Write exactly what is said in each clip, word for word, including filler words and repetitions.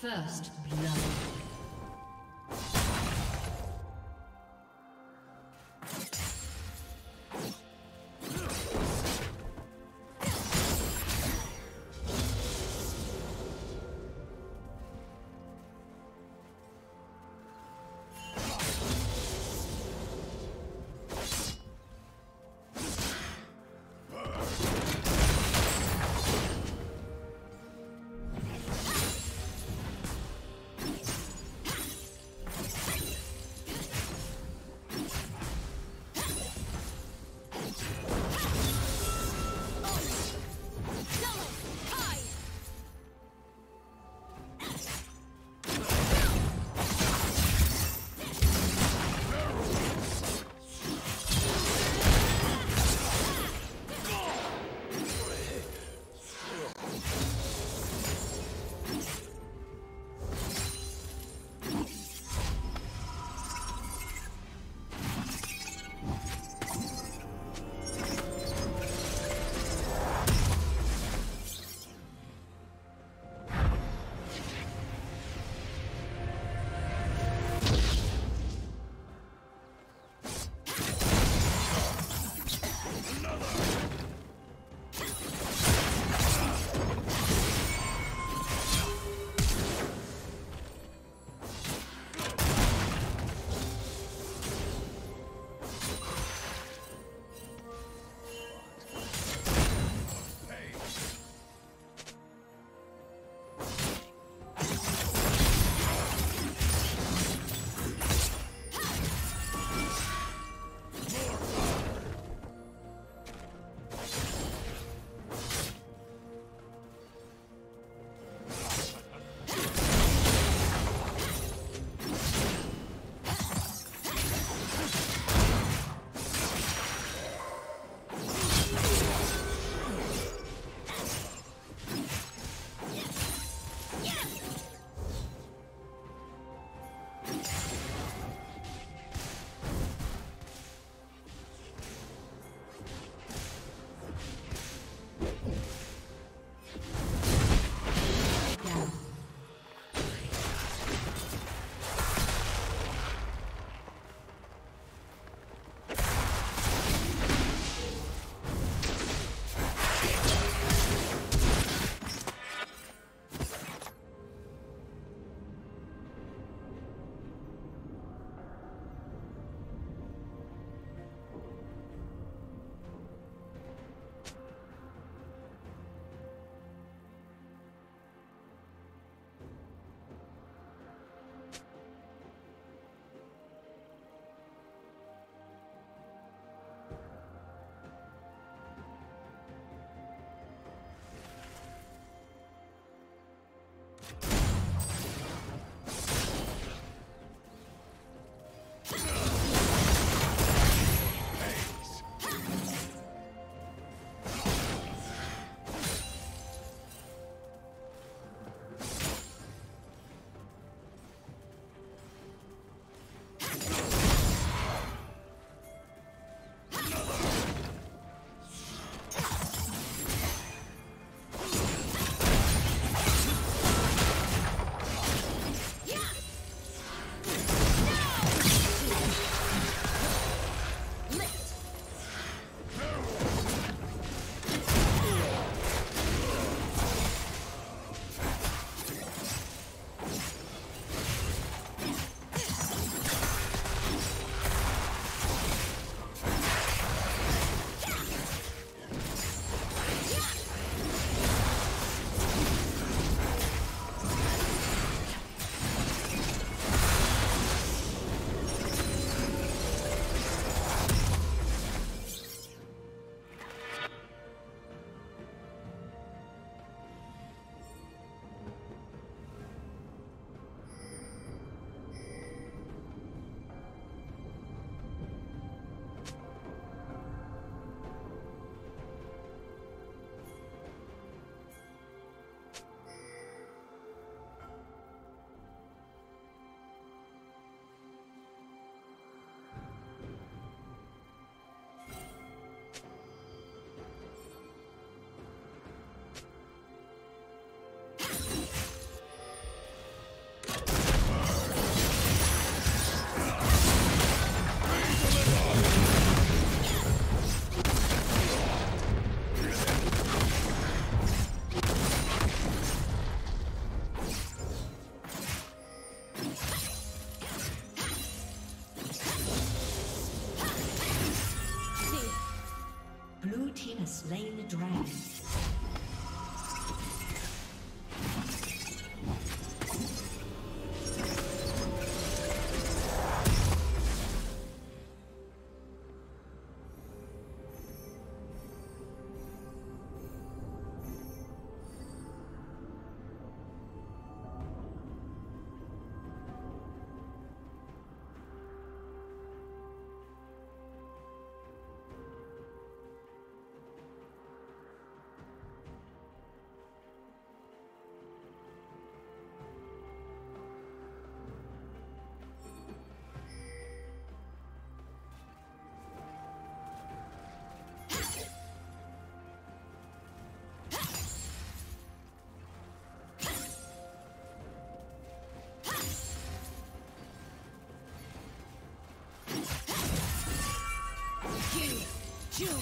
First blood. June.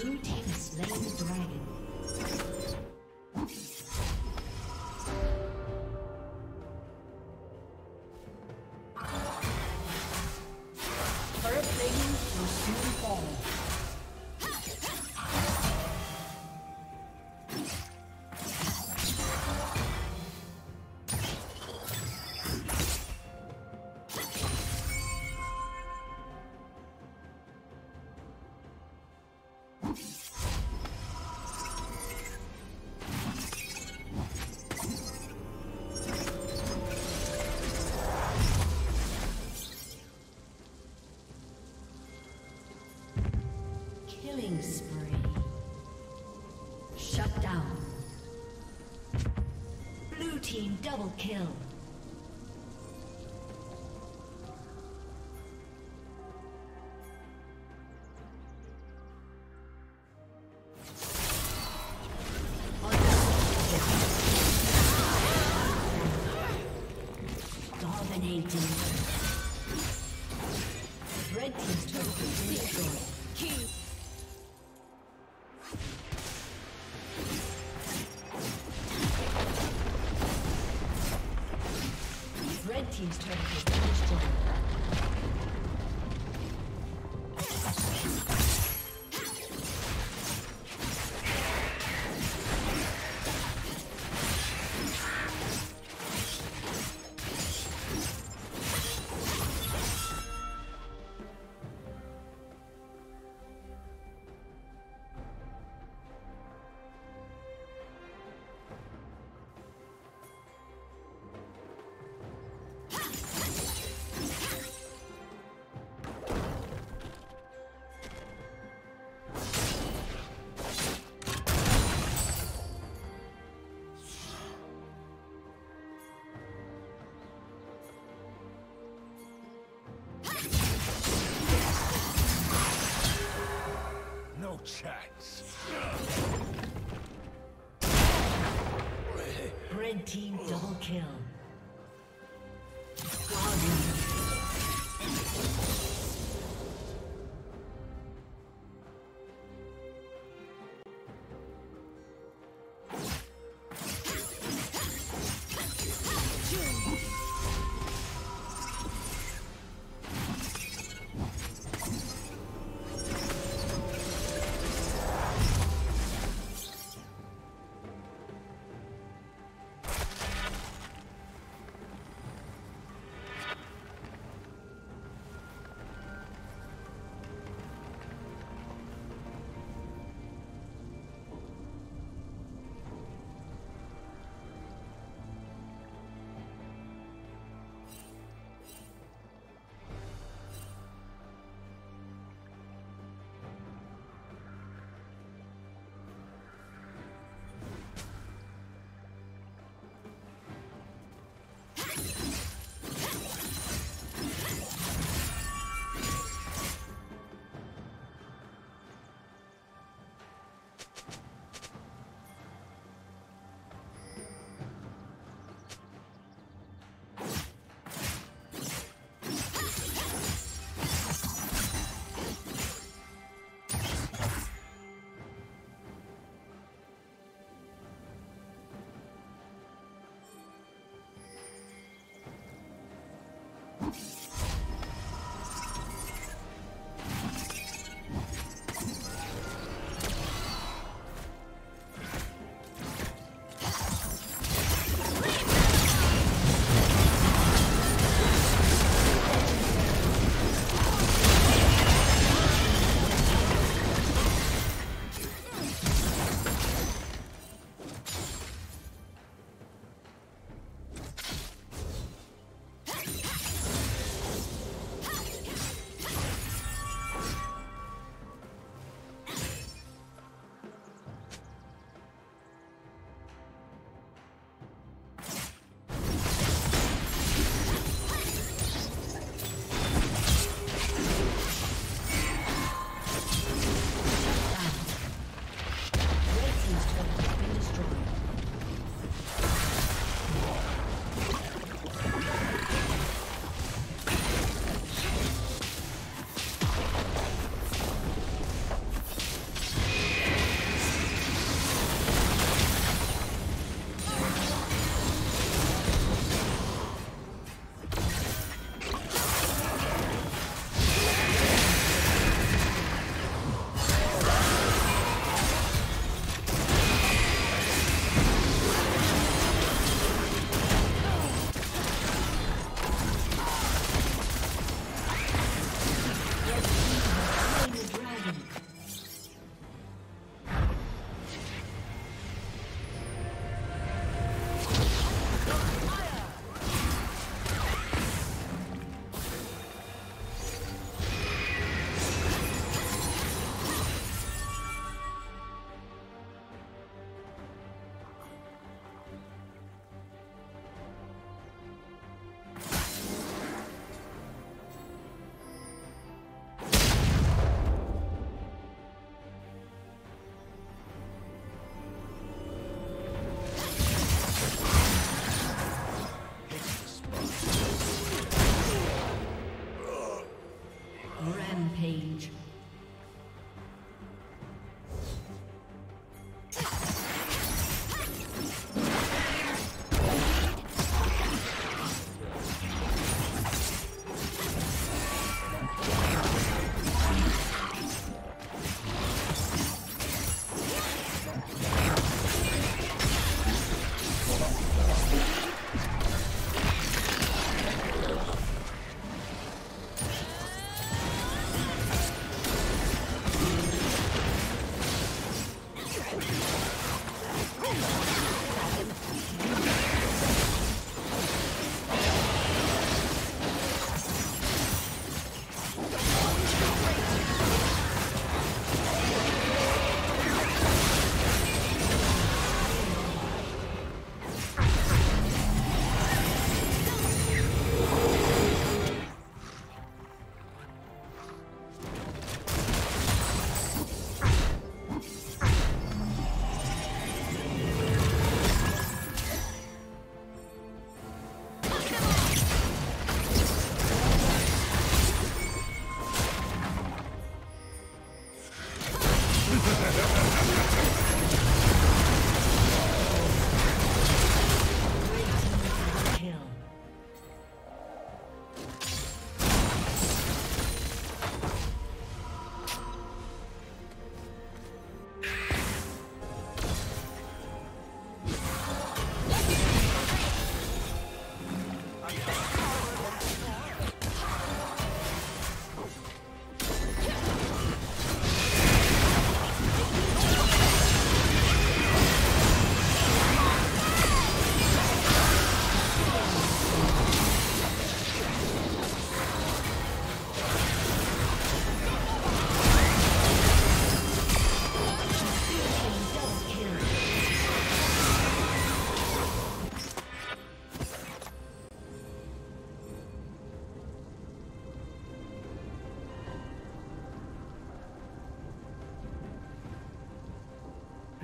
Blue team has slain the dragon. Killing spree. Shut down. Blue team double kill. Team's turn to finish down. Red team double kill.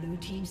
Blue team's